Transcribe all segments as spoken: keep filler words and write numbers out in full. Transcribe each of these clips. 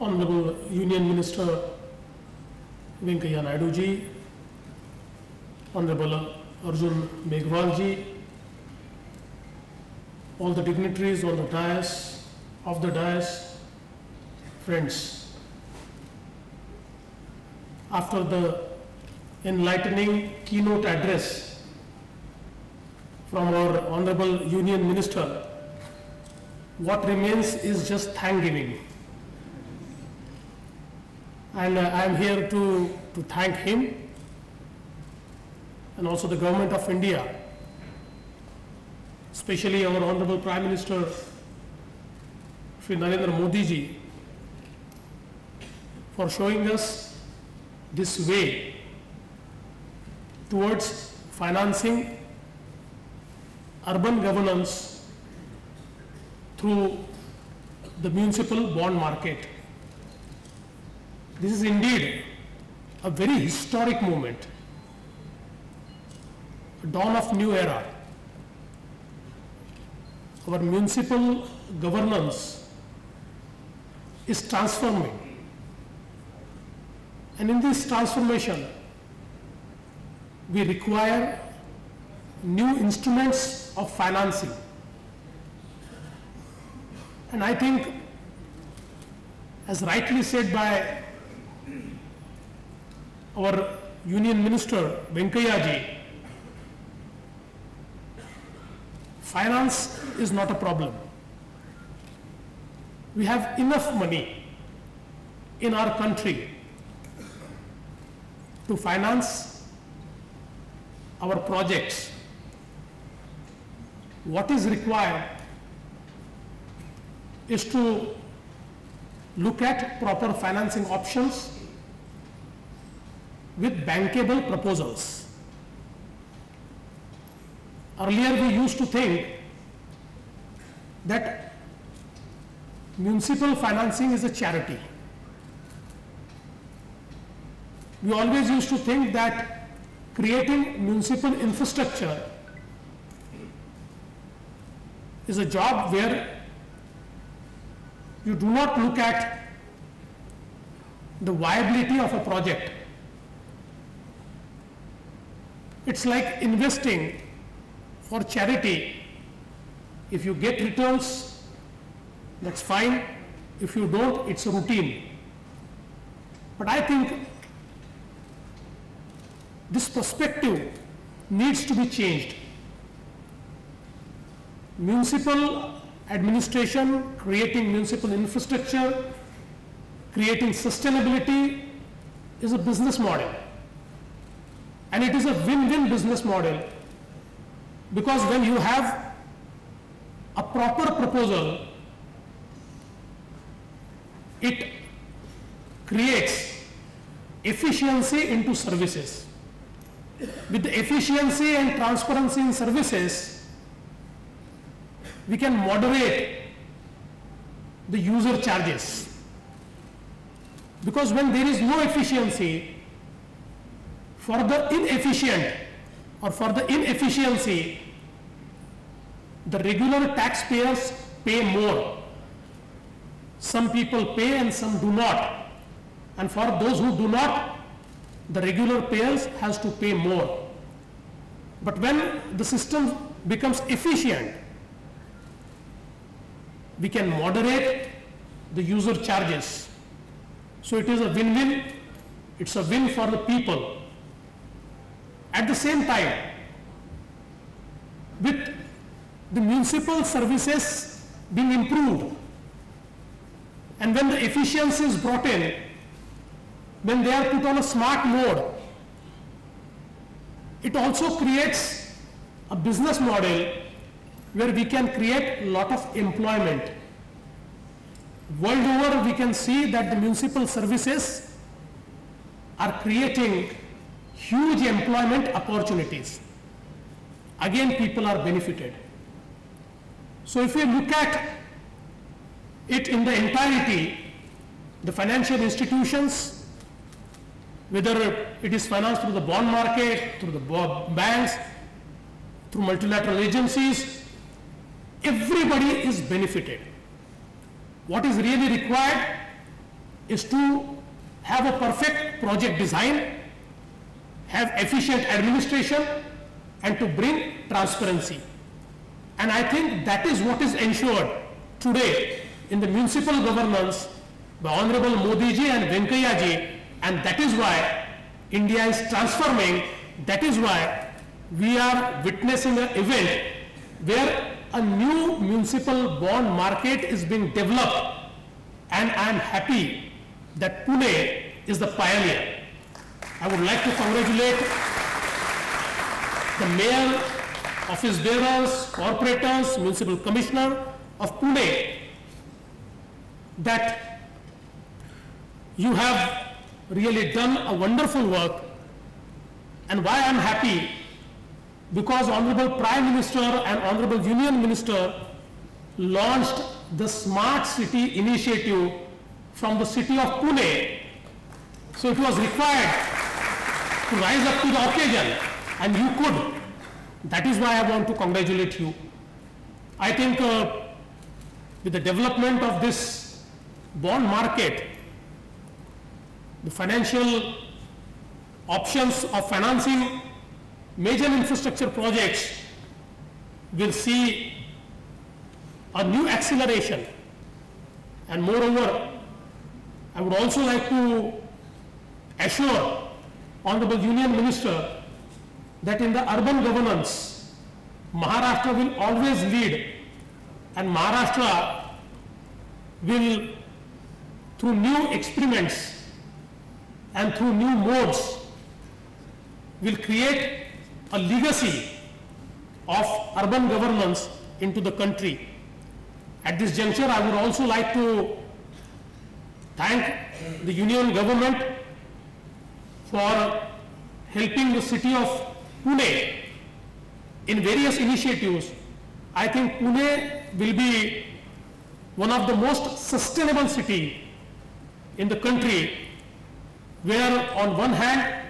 Honorable Union Minister Venkaiah Naidu ji, Honorable Arjun Meghwal ji, all the dignitaries on the dais, of the dais, friends. After the enlightening keynote address from our Honorable Union Minister, what remains is just thank giving. And uh, I am here to, to thank him and also the Government of India, especially our Honorable Prime Minister Shri Narendra Modi ji, for showing us this way towards financing urban governance through the municipal bond market. This is indeed a very historic moment, a dawn of new era. Our municipal governance is transforming, and in this transformation we require new instruments of financing. And I think, as rightly said by our Union Minister Venkaiah ji, finance is not a problem. We have enough money in our country to finance our projects. What is required is to look at proper financing options with bankable proposals. Earlier we used to think that municipal financing is a charity. We always used to think that creating municipal infrastructure is a job where you do not look at the viability of a project. It's like investing for charity. If you get returns, that's fine. If you don't, it's a routine. But I think this perspective needs to be changed. Municipal administration, creating municipal infrastructure, creating sustainability is a business model. And it is a win-win business model, because when you have a proper proposal, it creates efficiency into services. With the efficiency and transparency in services, we can moderate the user charges. Because when there is no efficiency, for the inefficient or for the inefficiency, the regular taxpayers pay more. Some people pay and some do not. And for those who do not, the regular payers has to pay more. But when the system becomes efficient, we can moderate the user charges. So it is a win-win. It's a win for the people. At the same time, with the municipal services being improved, and when the efficiency is brought in, when they are put on a smart mode, it also creates a business model where we can create a lot of employment. World over, we can see that the municipal services are creating huge employment opportunities. Again, people are benefited. So if we look at it in the entirety, the financial institutions, whether it is financed through the bond market, through the banks, through multilateral agencies, everybody is benefited. What is really required is to have a perfect project design, have efficient administration, and to bring transparency. And I think that is what is ensured today in the municipal governance by Honorable Modi ji and Venkaiah ji, and that is why India is transforming. That is why we are witnessing an event where a new municipal bond market is being developed, and I am happy that Pune is the pioneer. I would like to congratulate the mayor, office bearers, corporators, municipal commissioner of Pune that you have really done a wonderful work. And why I am happy? Because Honorable Prime Minister and Honorable Union Minister launched the Smart City Initiative from the city of Pune. So it was required to rise up to the occasion, and you could. That is why I want to congratulate you. I think uh, with the development of this bond market, the financial options of financing major infrastructure projects will see a new acceleration. And moreover, I would also like to assure Honorable Union Minister that in the urban governance, Maharashtra will always lead, and Maharashtra will, through new experiments and through new modes, will create a legacy of urban governance into the country. At this juncture, I would also like to thank the Union Government for helping the city of Pune in various initiatives. I think Pune will be one of the most sustainable cities in the country, where on one hand,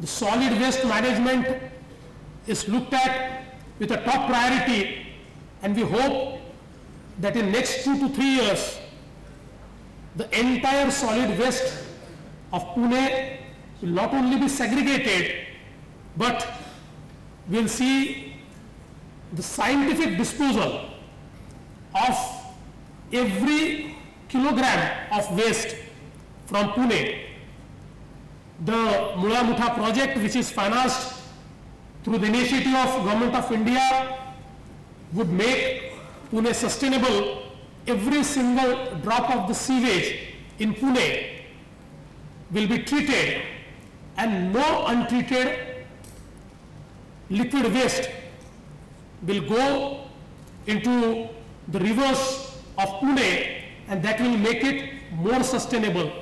the solid waste management is looked at with a top priority, and we hope that in next two to three years, the entire solid waste of Pune will not only be segregated, but we'll see the scientific disposal of every kilogram of waste from Pune. The Mula Mutha project, which is financed through the initiative of Government of India, would make Pune sustainable. Every single drop of the sewage in Pune will be treated, and no untreated liquid waste will go into the rivers of Pune, and that will make it more sustainable.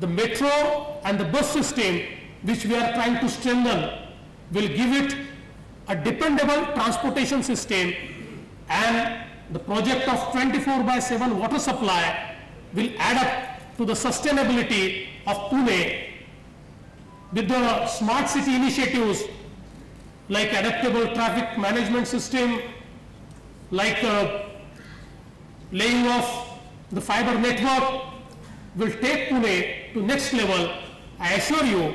The metro and the bus system, which we are trying to strengthen, will give it a dependable transportation system, and the project of twenty-four by seven water supply will add up to the sustainability of Pune. With the smart city initiatives like adaptable traffic management system, like uh, laying off the fiber network, will take Pune to next level. I assure you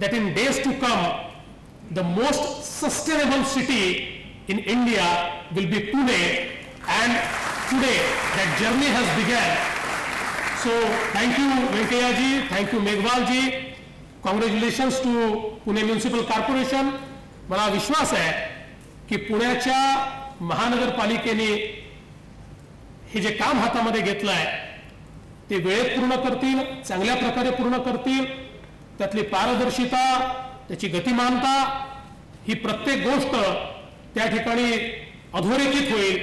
that in days to come, the most sustainable city in India will be Pune, and today that journey has begun. So thank you Venkaiah ji, thank you Meghwal ji, congratulations to Pune Municipal Corporation. मला विश्वास आहे की पुण्याच्या महानगरपालिकेने हे जे काम हातामध्ये घेतलं आहे ते वेळेत पूर्ण करतील, चांगल्या प्रकारे पूर्ण करतील. त्यातली पारदर्शिता, त्याची गतिमानता ही प्रत्येक गोष्ट त्या ठिकाणी अधोरेखित होईल,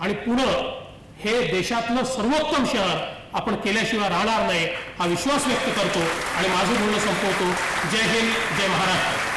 आणि पुणे हे देशातलं सर्वोत्तम शहर आपण केल्याशिवाय राहणार नाही हा विश्वास व्यक्त करतो आणि माझं बोलणं संपवतो. जय हिंद, जय महाराष्ट्र.